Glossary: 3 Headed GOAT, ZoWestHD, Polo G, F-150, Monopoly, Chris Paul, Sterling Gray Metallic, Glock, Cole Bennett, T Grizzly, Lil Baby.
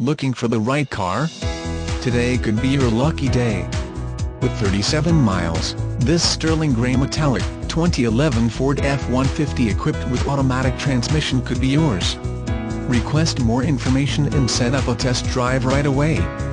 Looking for the right car? Today could be your lucky day. With 37 miles, this Sterling Gray Metallic 2011 Ford F-150 equipped with automatic transmission could be yours. Request more information and set up a test drive right away.